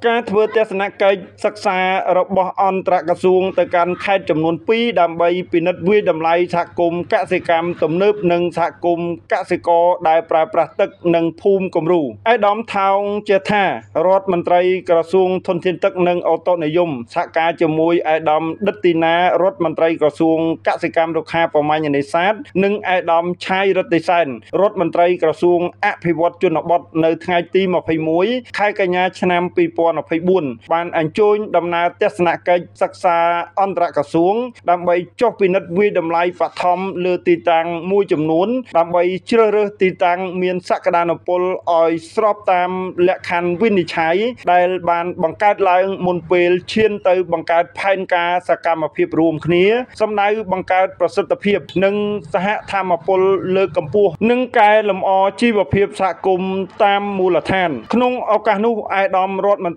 Các vừa test nặng cây sắc xa rộng bỏ on trạc xuống từ căn khai trầm nôn phí đàm bay vì nất vui đầm lai sạc cùng các sĩ cam tùm nớp nâng sạc cùng các sĩ có đại pra pra tức nâng phùm cùng rủ. Ai đóm thao chia tha rốt mần trai cửa xuống thôn thiên tức nâng ô tô này dùng sạc ca chùm mùi ai đóm đất tì ná rốt mần trai cửa xuống các sĩ cam rục hạ vào mai nhà này sát nâng ai đóm chai rớt tì sàn rốt mần trai cửa xuống áp hi vọt chùn nọ bọt nơi thai tim ở phí muối khai ca nhà chân nam phí bọt បានអញ្ជើញដំណើរទស្សនកិច្ចសិក្សាអន្តរក្រសួងដើម្បីចុះពិនិត្យវិដំឡៃបឋមលើទីតាំងមួយចំនួនដើម្បីជ្រើសរើសទីតាងមានសក្តានុពលឲ្យស្របតាមលក្ខខណ្ឌវិនិច្ឆ័យដែលបានបង្កើតឡើងមុនពេលឈានទៅបង្កើតផែនការសកម្មភាពរួមគ្នាសម្ដៅបង្កើតប្រសិទ្ធភាពនិងសហធម្មពលលើកម្ពស់នឹងកែលម្អជីវភាពសហគមន៍តាមមូលដ្ឋានក្នុងឱកាសនោះ អាយដមរតមន្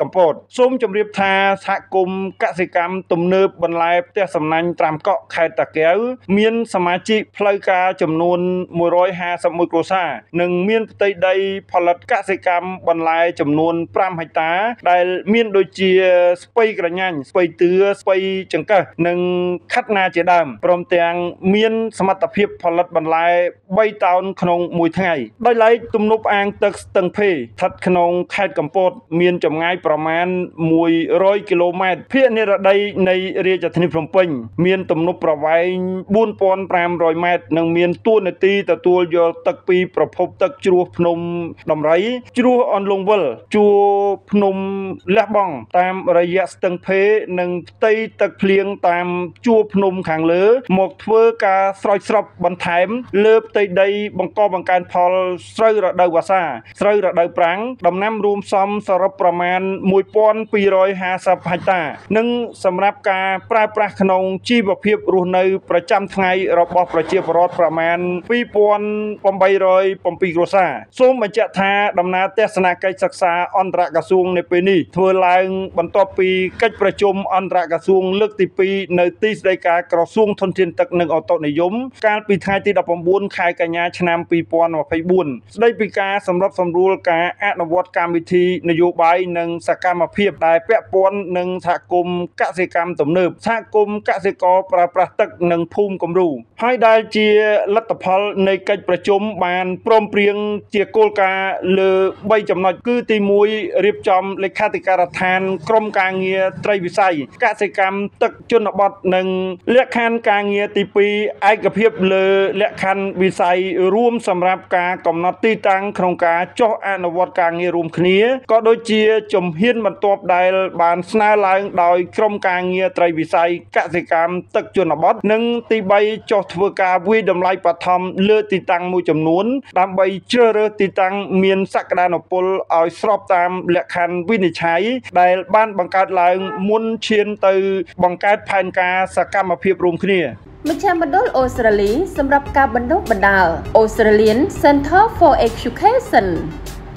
កំពតសូមជម្រាបថាសហគមន៍កសិកម្មទំនើបបន្លែផ្ទះសំណាញ់ត្រាំកក់ខេត្តតាកែវមានសមាជិកផ្លូវការចំនួន 150 គ្រួសារនិងមានផ្ទៃដីផលិតកសិកម្មបន្លែចំនួន5ហិកតាដែលមានដូចជាស្ពៃក្រញាញ់ស្ពៃតឿស្ពៃចង្កឹះនិងខាត់ណាជាដើមព្រមទាំងមានសមត្ថភាពផលិតបន្លែ 3 តោនក្នុងមួយថ្ងៃ ដោយឡែកទំនប់អាងទឹកស្ទឹងភេ ស្ថិតក្នុងខេត្តកំពតមានចំងាយប្រមាណ 4500 ម៉ែត្រនិងមានទួលនទីទទួលយកទឹកពីប្រភពទឹកជ្រោះភ្នំដំរីជ្រោះអនលងវល 1250 ហិកតា និងសម្រាប់ការប្រើប្រាស់ក្នុងជីវភាពរស់នៅប្រចាំថ្ងៃរបស់ប្រជាពលរដ្ឋប្រមាណ 2807 គ្រួសារ សូមបញ្ជាក់ថាដំណើរទស្សនកិច្ចសិក្សាអន្តរក្រសួងនៅពេលនេះធ្វើឡើងបន្ទាប់ពីកិច្ចប្រជុំអន្តរក្រសួងលើកទី 2 នៅទីស្តីការក្រសួងធនធានទឹកនិងអូតូនិយមកាលពីថ្ងៃទី 19 ខែកញ្ញាឆ្នាំ 2024 ស្តីពីការសម្របសម្រួលការអនុវត្តកម្មវិធីនយោបាយនិង សកម្មភាពដែលពាក់ព័ន្ធនឹងសហគមន៍កសិកម្មទំនើបសហគមន៍កសិករប្រើប្រាស់ទឹកនិងភូមិគំរូហើយដែលជាលទ្ធផលនៃកិច្ចប្រជុំបានព្រមព្រៀងជាគោលការណ៍លើ ជំហានបន្ទាប់ដែលបានស្នើឡើងដោយក្រុមការងារត្រីវិស័យកសិកម្មទឹកជនបទនិងទី មជ្ឈមណ្ឌល អូស្ត្រាលី សម្រាប់ការបណ្ដុះបណ្ដាល Australian Center for Education